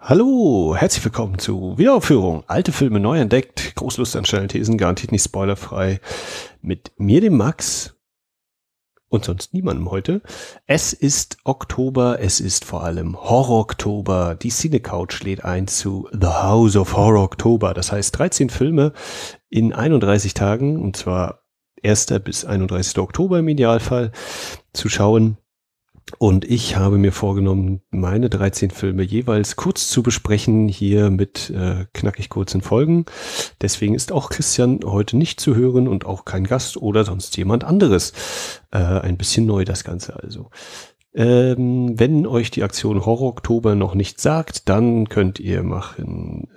Hallo, herzlich willkommen zu Wiederaufführung. Alte Filme neu entdeckt, Großlust an schnellen Thesen, garantiert nicht spoilerfrei. Mit mir, dem Max und sonst niemandem heute. Es ist Oktober, es ist vor allem Horror-Oktober. Die Cinecouch lädt ein zu The House of Horror-Oktober. Das heißt 13 Filme in 31 Tagen, und zwar 1. bis 31. Oktober im Idealfall, zu schauen. Und ich habe mir vorgenommen, meine 13 Filme jeweils kurz zu besprechen, hier mit knackig kurzen Folgen. Deswegen ist auch Christian heute nicht zu hören und auch kein Gast oder sonst jemand anderes. Ein bisschen neu das Ganze also. Wenn euch die Aktion Horror-Oktober noch nicht sagt, dann könnt ihr machen,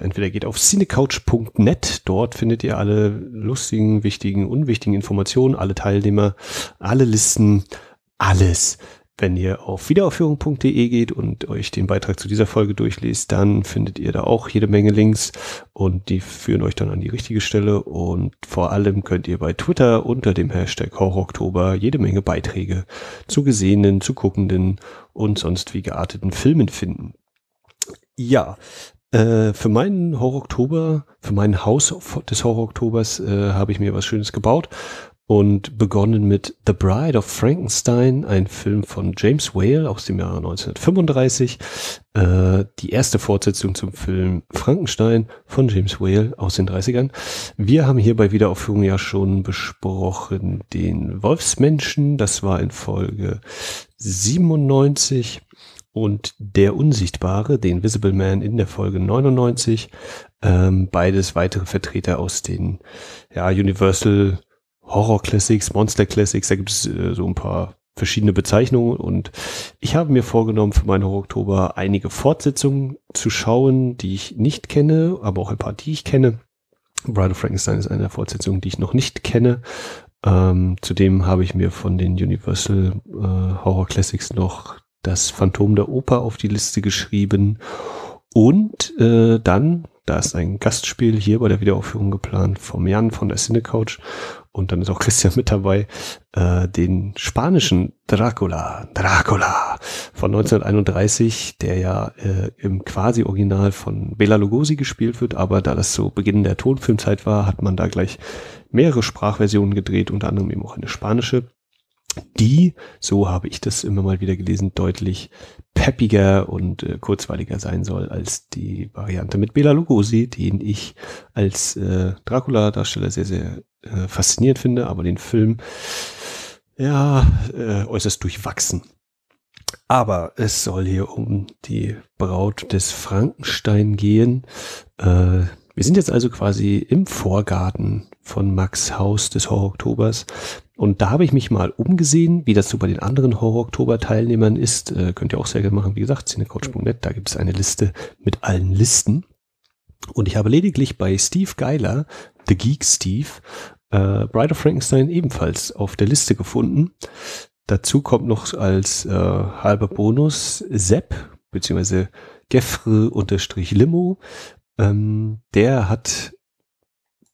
entweder geht auf cinecouch.net, dort findet ihr alle lustigen, wichtigen, unwichtigen Informationen, alle Teilnehmer, alle Listen, alles. Wenn ihr auf wiederaufführung.de geht und euch den Beitrag zu dieser Folge durchliest, dann findet ihr da auch jede Menge Links und die führen euch dann an die richtige Stelle, und vor allem könnt ihr bei Twitter unter dem Hashtag Horror-Oktober jede Menge Beiträge zu gesehenen, zu guckenden und sonst wie gearteten Filmen finden. Ja, für meinen Horror-Oktober, für mein Haus des Horror-Oktobers habe ich mir was Schönes gebaut. Und begonnen mit The Bride of Frankenstein, ein Film von James Whale aus dem Jahre 1935. Die erste Fortsetzung zum Film Frankenstein von James Whale aus den 30ern. Wir haben hier bei Wiederaufführung ja schon besprochen den Wolfsmenschen, das war in Folge 97. Und der Unsichtbare, den Invisible Man, in der Folge 99. Beides weitere Vertreter aus den Universal Horror Classics, Monster Classics, da gibt es so ein paar verschiedene Bezeichnungen, und ich habe mir vorgenommen, für meinen Horror-Oktober einige Fortsetzungen zu schauen, die ich nicht kenne, aber auch ein paar, die ich kenne. Bride of Frankenstein ist eine der Fortsetzungen, die ich noch nicht kenne. Zudem habe ich mir von den Universal Horror Classics noch das Phantom der Oper auf die Liste geschrieben, und dann, da ist ein Gastspiel hier bei der Wiederaufführung geplant vom Jan von der Cinecouch, und dann ist auch Christian mit dabei, den spanischen Dracula von 1931, der ja im Quasi-Original von Bela Lugosi gespielt wird, aber da das so Beginn der Tonfilmzeit war, hat man da gleich mehrere Sprachversionen gedreht, unter anderem eben auch eine spanische, die, so habe ich das immer mal wieder gelesen, deutlich peppiger und kurzweiliger sein soll als die Variante mit Bela Lugosi, den ich als Dracula-Darsteller sehr, sehr faszinierend finde, aber den Film äußerst durchwachsen. Aber es soll hier um die Braut des Frankenstein gehen. Wir sind jetzt also quasi im Vorgarten von Max Haus des Horror-Oktobers. Und da habe ich mich mal umgesehen, wie das so bei den anderen Horror-Oktober-Teilnehmern ist. Könnt ihr auch sehr gerne machen. Wie gesagt, cinecoach.net, da gibt es eine Liste mit allen Listen. Und ich habe lediglich bei Steve Geiler, The Geek Steve, Bride of Frankenstein ebenfalls auf der Liste gefunden. Dazu kommt noch als halber Bonus Sepp, beziehungsweise Geffre-Limo. Der hat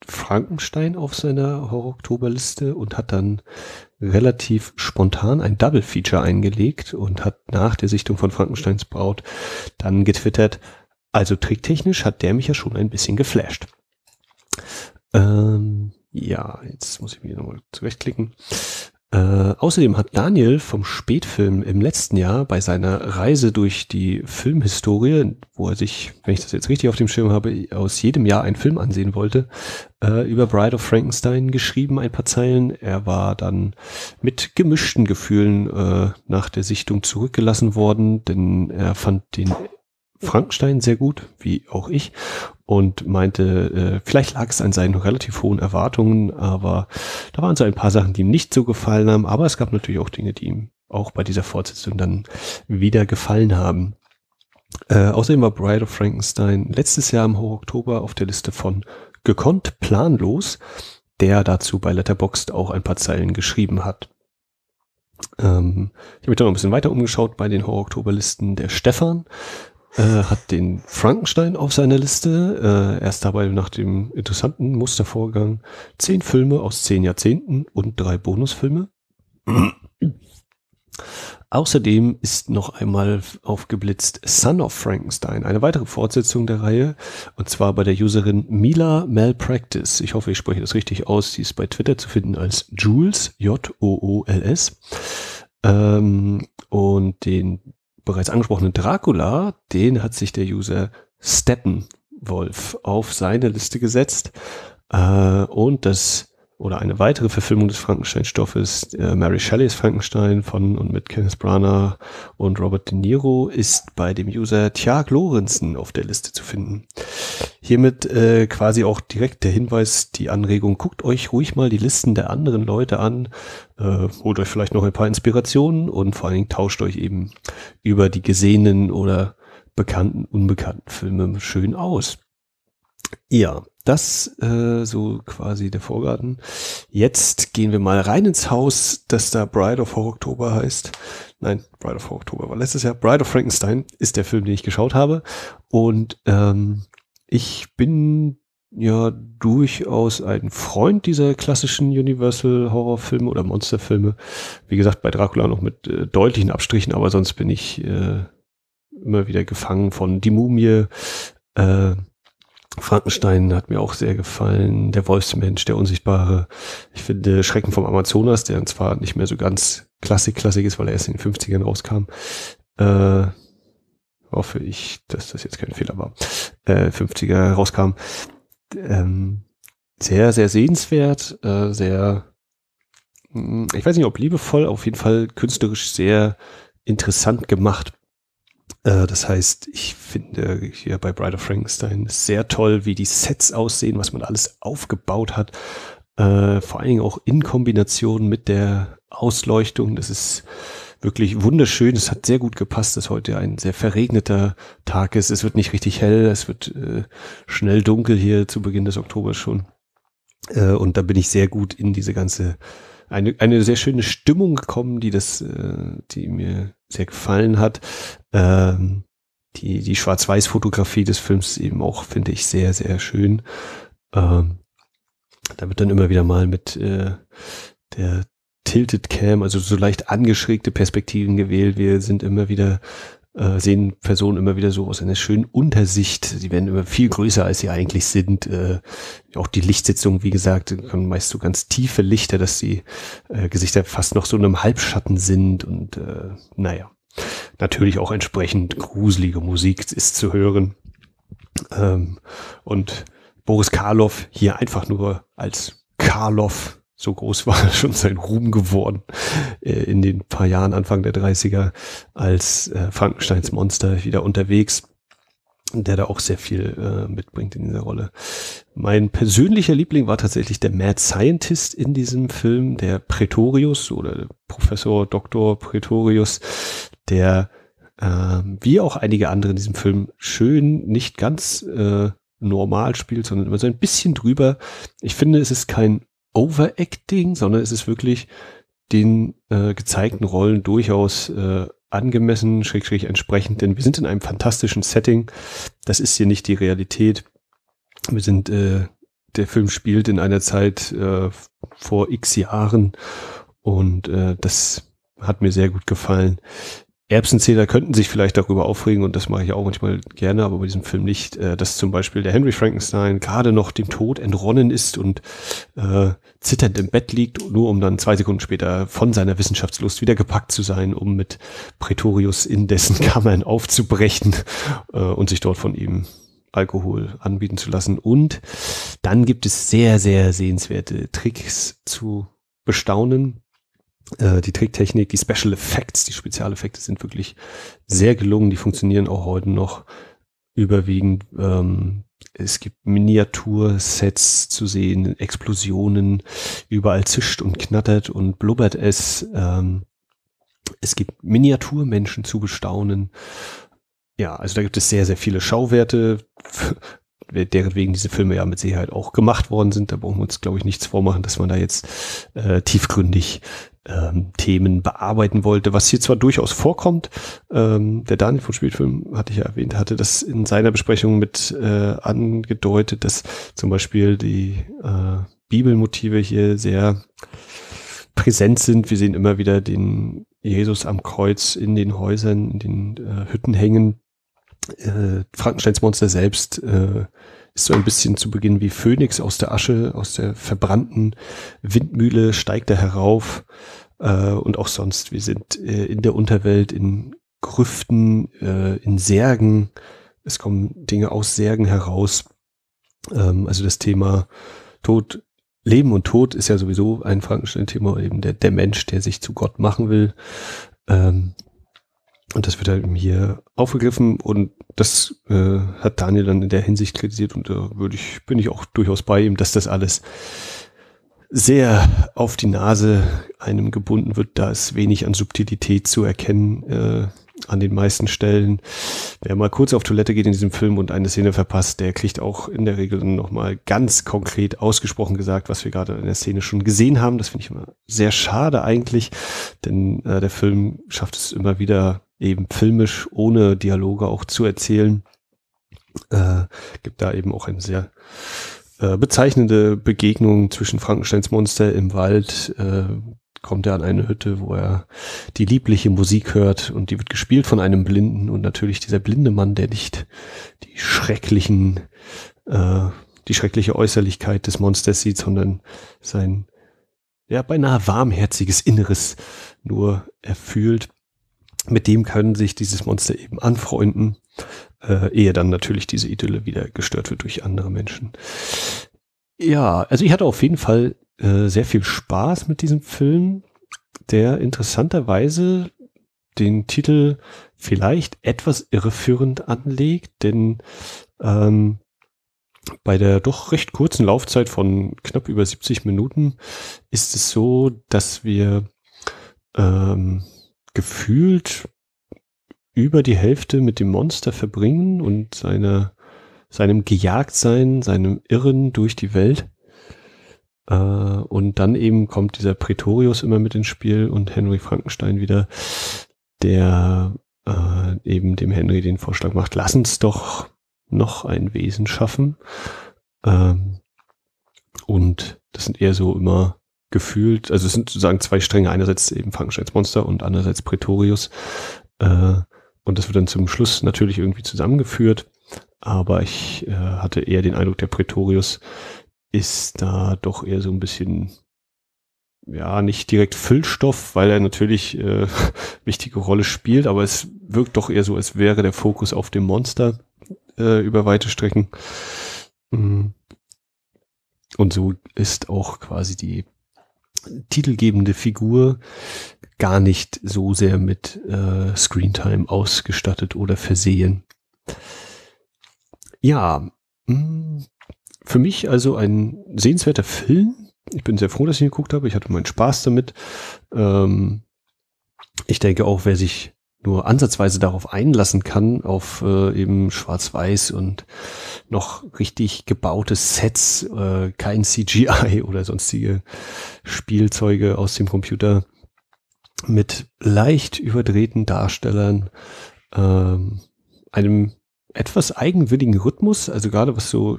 Frankenstein auf seiner Horror-Oktober-Liste und hat dann relativ spontan ein Double-Feature eingelegt und hat nach der Sichtung von Frankensteins Braut dann getwittert, also tricktechnisch hat der mich ja schon ein bisschen geflasht. Jetzt muss ich mich nochmal zurechtklicken. Außerdem hat Daniel vom Spätfilm im letzten Jahr bei seiner Reise durch die Filmhistorie, wo er sich, wenn ich das jetzt richtig auf dem Schirm habe, aus jedem Jahr einen Film ansehen wollte, über Bride of Frankenstein geschrieben, ein paar Zeilen. Er war dann mit gemischten Gefühlen nach der Sichtung zurückgelassen worden, denn er fand den Frankenstein sehr gut, wie auch ich, und meinte, vielleicht lag es an seinen relativ hohen Erwartungen, aber da waren so ein paar Sachen, die ihm nicht so gefallen haben, aber es gab natürlich auch Dinge, die ihm auch bei dieser Fortsetzung dann wieder gefallen haben. Außerdem war Bride of Frankenstein letztes Jahr im Horror-Oktober auf der Liste von gekonnt planlos, der dazu bei Letterboxd auch ein paar Zeilen geschrieben hat. Ich habe mich dann noch ein bisschen weiter umgeschaut bei den Horror-Oktober-Listen. Der Stefan hat den Frankenstein auf seiner Liste. Er ist dabei nach dem interessanten Muster vorgegangen. 10 Filme aus 10 Jahrzehnten und 3 Bonusfilme. Außerdem ist noch einmal aufgeblitzt Son of Frankenstein, eine weitere Fortsetzung der Reihe, und zwar bei der Userin Mila Malpractice. Ich hoffe, ich spreche das richtig aus. Sie ist bei Twitter zu finden als Jules, J-O-O-L-S. Und den bereits angesprochenen Dracula, den hat sich der User Steppenwolf auf seine Liste gesetzt. Und das oder eine weitere Verfilmung des Frankenstein-Stoffes, Mary Shelley's Frankenstein von und mit Kenneth Branagh und Robert De Niro, ist bei dem User Thiago Lorenzen auf der Liste zu finden. Hiermit quasi auch direkt der Hinweis, die Anregung, guckt euch ruhig mal die Listen der anderen Leute an, holt euch vielleicht noch ein paar Inspirationen und vor allen Dingen tauscht euch eben über die gesehenen oder bekannten, unbekannten Filme schön aus. Ja, das so quasi der Vorgarten. Jetzt gehen wir mal rein ins Haus, das da Bride of Horror-Oktober heißt. Nein, Bride of Horror-Oktober war letztes Jahr. Bride of Frankenstein ist der Film, den ich geschaut habe. Und ich bin ja durchaus ein Freund dieser klassischen Universal-Horror-Filme oder Monsterfilme. Wie gesagt, bei Dracula noch mit deutlichen Abstrichen, aber sonst bin ich immer wieder gefangen von Die Mumie, Frankenstein hat mir auch sehr gefallen, der Wolfsmensch, der Unsichtbare. Ich finde Schrecken vom Amazonas, der zwar nicht mehr so ganz klassik ist, weil er erst in den 50ern rauskam. Hoffe ich, dass das jetzt kein Fehler war. 50er rauskam. Sehr, sehr sehenswert, sehr, ich weiß nicht, ob liebevoll, auf jeden Fall künstlerisch sehr interessant gemacht. Das heißt, ich finde hier bei Bride of Frankenstein sehr toll, wie die Sets aussehen, was man alles aufgebaut hat. Vor allen Dingen auch in Kombination mit der Ausleuchtung. Das ist wirklich wunderschön. Es hat sehr gut gepasst, dass heute ein sehr verregneter Tag ist. Es wird nicht richtig hell. Es wird schnell dunkel hier zu Beginn des Oktobers schon. Und da bin ich sehr gut in diese ganze, eine sehr schöne Stimmung gekommen, die mir sehr gefallen hat. Die Schwarz-Weiß-Fotografie des Films eben auch, finde ich, sehr, sehr schön. Da wird dann immer wieder mal mit der Tilted Cam, also so leicht angeschrägte Perspektiven gewählt. Wir sind immer wieder, sehen Personen immer wieder so aus einer schönen Untersicht. Sie werden immer viel größer, als sie eigentlich sind. Auch die Lichtsetzung, wie gesagt, kommen meist so ganz tiefe Lichter, dass die Gesichter fast noch so in einem Halbschatten sind und naja. Natürlich auch entsprechend gruselige Musik ist zu hören. Und Boris Karloff hier einfach nur als Karloff, so groß war schon sein Ruhm geworden in den paar Jahren Anfang der 30er, als Frankensteins Monster wieder unterwegs, der da auch sehr viel mitbringt in dieser Rolle. Mein persönlicher Liebling war tatsächlich der Mad Scientist in diesem Film, der Praetorius oder Professor Dr. Praetorius, der wie auch einige andere in diesem Film schön nicht ganz normal spielt, sondern immer so ein bisschen drüber. Ich finde, es ist kein Overacting, sondern es ist wirklich den gezeigten Rollen durchaus angemessen, / entsprechend, denn wir sind in einem fantastischen Setting. Das ist hier nicht die Realität. Wir sind, der Film spielt in einer Zeit vor x Jahren und das hat mir sehr gut gefallen. Erbsenzähler könnten sich vielleicht darüber aufregen und das mache ich auch manchmal gerne, aber bei diesem Film nicht, dass zum Beispiel der Henry Frankenstein gerade noch dem Tod entronnen ist und zitternd im Bett liegt, nur um dann 2 Sekunden später von seiner Wissenschaftslust wieder gepackt zu sein, um mit Praetorius in dessen Kammern aufzubrechen und sich dort von ihm Alkohol anbieten zu lassen. Und dann gibt es sehr, sehr sehenswerte Tricks zu bestaunen. Die Tricktechnik, die Special Effects, die Spezialeffekte sind wirklich sehr gelungen. Die funktionieren auch heute noch überwiegend. Es gibt Miniatursets zu sehen, Explosionen, überall zischt und knattert und blubbert es. Es gibt Miniaturmenschen zu bestaunen. Ja, also da gibt es sehr, sehr viele Schauwerte, deretwegen diese Filme ja mit Sicherheit auch gemacht worden sind. Da brauchen wir uns, glaube ich, nichts vormachen, dass man da jetzt tiefgründig Themen bearbeiten wollte. Was hier zwar durchaus vorkommt, der Daniel von Spätfilm, hatte ich ja erwähnt, hatte das in seiner Besprechung mit angedeutet, dass zum Beispiel die Bibelmotive hier sehr präsent sind. Wir sehen immer wieder den Jesus am Kreuz in den Häusern, in den Hütten hängen. Frankensteins Monster selbst ist so ein bisschen zu Beginn wie Phönix aus der Asche, aus der verbrannten Windmühle steigt er herauf. Und auch sonst, wir sind in der Unterwelt, in Grüften, in Särgen. Es kommen Dinge aus Särgen heraus. Also das Thema Tod, Leben und Tod ist ja sowieso ein Frankenstein-Thema, eben der Mensch, der sich zu Gott machen will. Und das wird halt hier aufgegriffen und das hat Daniel dann in der Hinsicht kritisiert und da bin ich auch durchaus bei ihm, dass das alles sehr auf die Nase einem gebunden wird. Da ist wenig an Subtilität zu erkennen an den meisten Stellen. Wer mal kurz auf Toilette geht in diesem Film und eine Szene verpasst, der kriegt auch in der Regel nochmal ganz konkret ausgesprochen gesagt, was wir gerade in der Szene schon gesehen haben. Das finde ich immer sehr schade eigentlich, denn der Film schafft es immer wieder eben filmisch ohne Dialoge auch zu erzählen. Gibt da eben auch ein sehr bezeichnende Begegnung zwischen Frankensteins Monster im Wald. Kommt er an eine Hütte, wo er die liebliche Musik hört und die wird gespielt von einem Blinden und natürlich dieser blinde Mann, der nicht die schreckliche Äußerlichkeit des Monsters sieht, sondern sein beinahe warmherziges Inneres nur erfühlt. Mit dem können sich dieses Monster eben anfreunden, ehe dann natürlich diese Idylle wieder gestört wird durch andere Menschen. Ja, also ich hatte auf jeden Fall sehr viel Spaß mit diesem Film, der interessanterweise den Titel vielleicht etwas irreführend anlegt, denn bei der doch recht kurzen Laufzeit von knapp über 70 Minuten ist es so, dass wir gefühlt über die Hälfte mit dem Monster verbringen und seinem Gejagtsein, seinem Irren durch die Welt. Und dann eben kommt dieser Praetorius immer mit ins Spiel und Henry Frankenstein wieder, der eben dem Henry den Vorschlag macht, lass uns doch noch ein Wesen schaffen. Und das sind eher so immer gefühlt, also es sind sozusagen zwei Stränge, einerseits eben Frankensteins Monster und andererseits Praetorius. Und das wird dann zum Schluss natürlich irgendwie zusammengeführt, aber ich hatte eher den Eindruck, der Praetorius ist da doch eher so ein bisschen, ja, nicht direkt Füllstoff, weil er natürlich wichtige Rolle spielt, aber es wirkt doch eher so, als wäre der Fokus auf dem Monster über weite Strecken. Und so ist auch quasi die titelgebende Figur gar nicht so sehr mit Screentime ausgestattet oder versehen. Ja, für mich also ein sehenswerter Film. Ich bin sehr froh, dass ich ihn geguckt habe. Ich hatte meinen Spaß damit. Ich denke auch, wer sich nur ansatzweise darauf einlassen kann, auf eben Schwarz-Weiß und noch richtig gebaute Sets, kein CGI oder sonstige Spielzeuge aus dem Computer mit leicht überdrehten Darstellern, einem etwas eigenwilligen Rhythmus, also gerade was so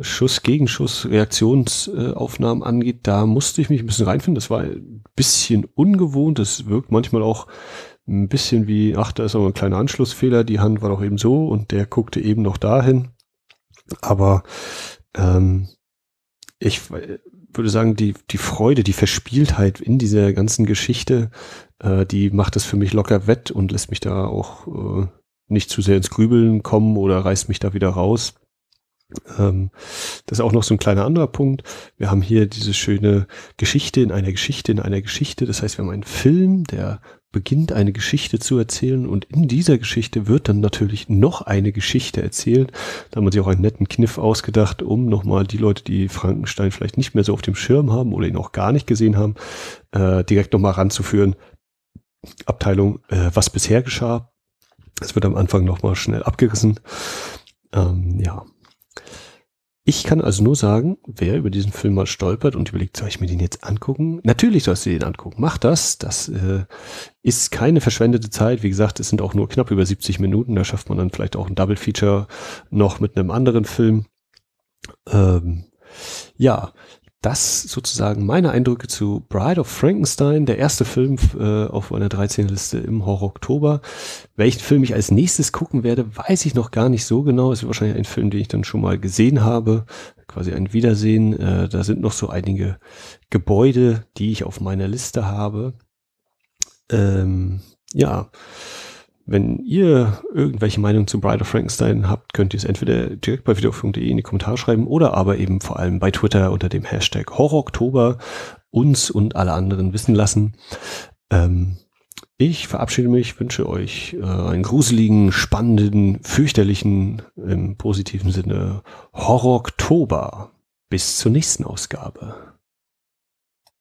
Schuss gegen Schuss, Reaktionsaufnahmen angeht, da musste ich mich ein bisschen reinfinden. Das war ein bisschen ungewohnt, das wirkt manchmal auch ein bisschen wie, ach, da ist aber ein kleiner Anschlussfehler, die Hand war doch eben so und der guckte eben noch dahin. Aber ich würde sagen, die Freude, die Verspieltheit in dieser ganzen Geschichte, die macht das für mich locker wett und lässt mich da auch nicht zu sehr ins Grübeln kommen oder reißt mich da wieder raus. Das ist auch noch so ein kleiner anderer Punkt. Wir haben hier diese schöne Geschichte in einer Geschichte in einer Geschichte. Das heißt, wir haben einen Film, der beginnt, eine Geschichte zu erzählen und in dieser Geschichte wird dann natürlich noch eine Geschichte erzählt. Da haben wir sich auch einen netten Kniff ausgedacht, um nochmal die Leute, die Frankenstein vielleicht nicht mehr so auf dem Schirm haben oder ihn auch gar nicht gesehen haben, direkt nochmal ranzuführen. Abteilung, was bisher geschah. Das wird am Anfang nochmal schnell abgerissen. Ja. Ich kann also nur sagen, wer über diesen Film mal stolpert und überlegt, soll ich mir den jetzt angucken? Natürlich sollst du den angucken. Mach das. Das ist keine verschwendete Zeit. Wie gesagt, es sind auch nur knapp über 70 Minuten. Da schafft man dann vielleicht auch ein Double Feature noch mit einem anderen Film. Ja, Das sozusagen meine Eindrücke zu Bride of Frankenstein, der erste Film auf einer 13er-Liste im Horror-Oktober. Welchen Film ich als nächstes gucken werde, weiß ich noch gar nicht so genau. Es ist wahrscheinlich ein Film, den ich dann schon mal gesehen habe, quasi ein Wiedersehen. Da sind noch so einige Gebäude, die ich auf meiner Liste habe. Ja, wenn ihr irgendwelche Meinungen zu Bride of Frankenstein habt, könnt ihr es entweder direkt bei wiederaufführung.de in die Kommentare schreiben oder aber eben vor allem bei Twitter unter dem Hashtag Horror-Oktober uns und alle anderen wissen lassen. Ich verabschiede mich, wünsche euch einen gruseligen, spannenden, fürchterlichen, im positiven Sinne Horror-Oktober. Bis zur nächsten Ausgabe.